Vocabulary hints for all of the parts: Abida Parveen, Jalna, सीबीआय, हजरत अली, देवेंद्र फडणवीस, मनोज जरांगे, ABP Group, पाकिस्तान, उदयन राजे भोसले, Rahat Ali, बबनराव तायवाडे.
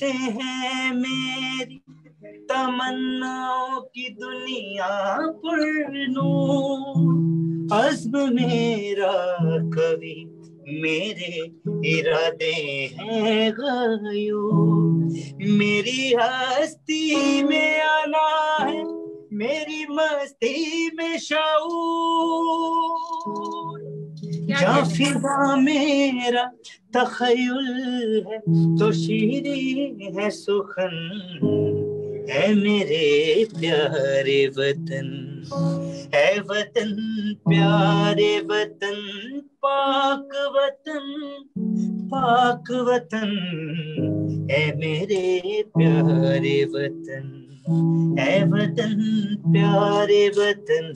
से है मेरी तमन्नाओं की दुनिया पर नूर, अज़्म मेरा कवि मेरे इरादे हैं गयूर, मेरी हस्ती में आना है मेरी मस्ती में शऊर, या फिदा मेरा तखय्युल है तो शीरी है सुखन, है मेरे प्यारे वतन, है वतन प्यारे वतन, पाक वतन, पाक वतन, है मेरे प्यारे वतन, है वतन प्यारे वतन।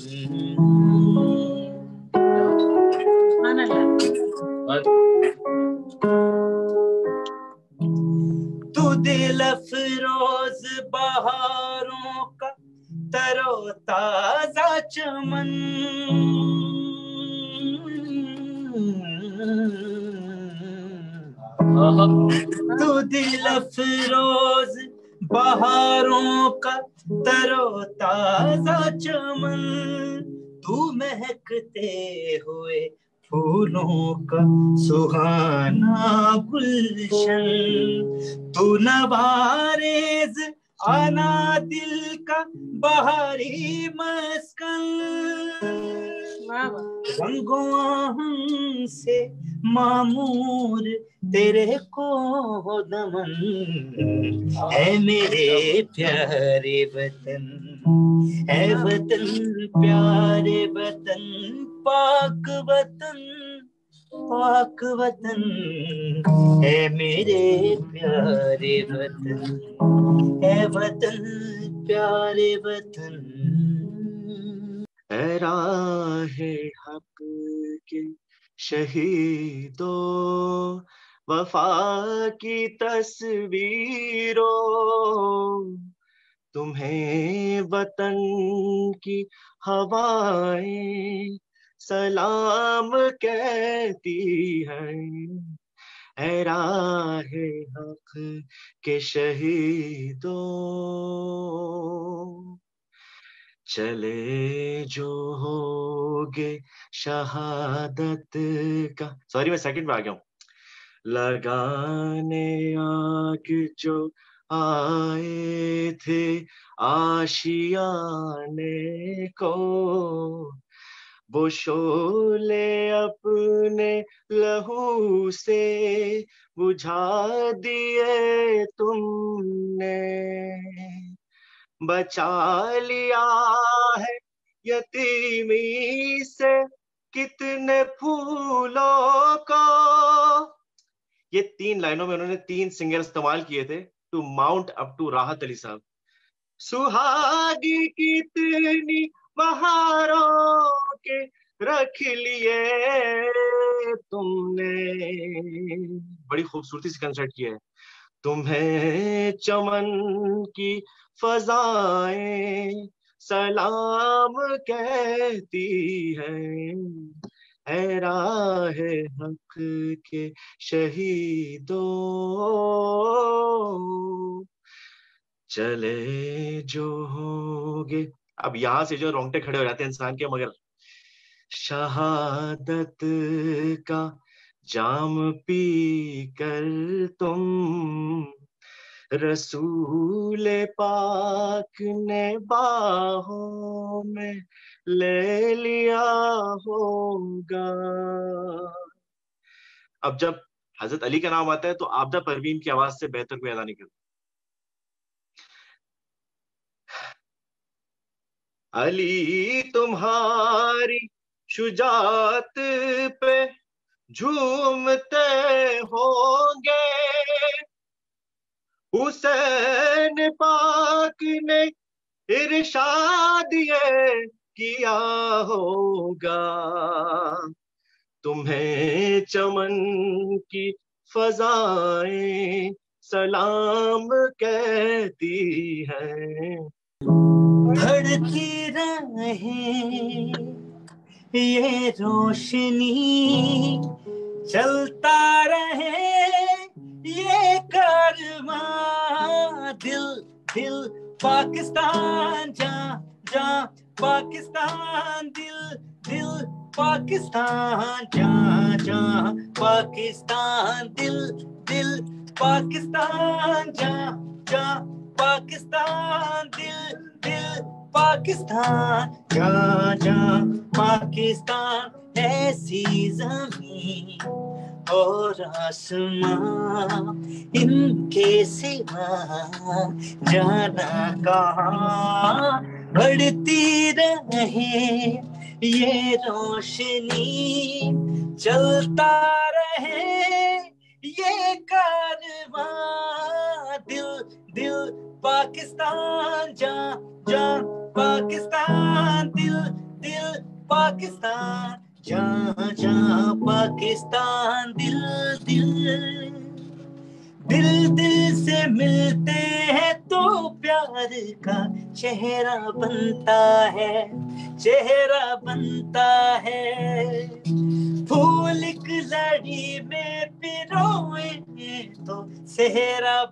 तू दिल अफरोज बहारों का तरो ताजा चमन, तू दिल अफरोज बहारों का तरो ताजा चमन, तू महकते हुए फूलों का सुहाना गुलशन, तू नवारेज़ आना दिल का बहारी मस्कन, रंगों आहं से मामूर तेरे को दमन, है मेरे प्यारे वतन, है वतन प्यारे वतन, पाक वतन, पाक वतन, है मेरे प्यारे वतन, है वतन प्यारे वतन। ऐ राहे हक के शहीदों, वफा की तस्वीरों, तुम्हें वतन की हवाएं सलाम कहती हैं। ऐ राहे हक के शहीदों, चले जो होगे शहादत का, सॉरी मैं सेकंड में आ गया हूँ, लगाने आग जो आए थे आशियाने को, वो शोले अपने लहू से बुझा दिए तुमने, बचा लिया है यतीमी से कितने फूलों को। ये तीन लाइनों में उन्होंने तीन सिंगर इस्तेमाल किए थे टू माउंट अप टू राहत अली साहब। सुहागी कितनी बहारों के रख लिए तुमने, बड़ी खूबसूरती से कंसर्ट किया है। तुम्हें चमन की फजाएं सलाम कहती हैं। ऐ राहे हक के शहीदों, चले जो होंगे, अब यहाँ से जो रोंगटे खड़े हो जाते हैं इंसान के, मगर शहादत का जाम पी कर तुम, रसूले पाक ने बाहों में ले लिया होगा। अब जब हजरत अली का नाम आता है तो आबिदा परवीन की आवाज से बेहतर कोई अदा नहीं करता। अली तुम्हारी शुजात पे झूमते होंगे, हुसैन पाक ने इरशाद ये किया होगा, तुम्हें चमन की फजाएं सलाम कहती हैं। धड़की रहे ये रोशनी, चलता रहे ये कारवां, पाकिस्तान जहाँ जहाँ पाकिस्तान दिल दिल पाकिस्तान जहाँ जहाँ पाकिस्तान दिल दिल पाकिस्तान जहाँ जहाँ पाकिस्तान दिल दिल पाकिस्तान जहाँ जहाँ पाकिस्तान ऐसी जमीन और आसमां इनके सिवा जाना कहाँ बढ़ती रहे ये रोशनी चलता रहे ये कारवां दिल दिल पाकिस्तान जहाँ जहाँ पाकिस्तान दिल दिल पाकिस्तान जहाँ जहाँ पाकिस्तान दिल दिल दिल दिल से मिलते हैं तो प्यार का चेहरा बनता है फूल एक लड़ी में पिरोए तो सेहरा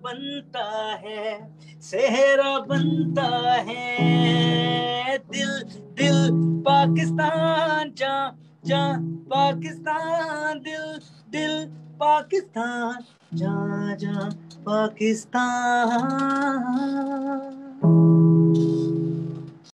बनता है दिल दिल पाकिस्तान जहाँ जहाँ पाकिस्तान दिल दिल पाकिस्तान जहाँ जहाँ पाकिस्तान।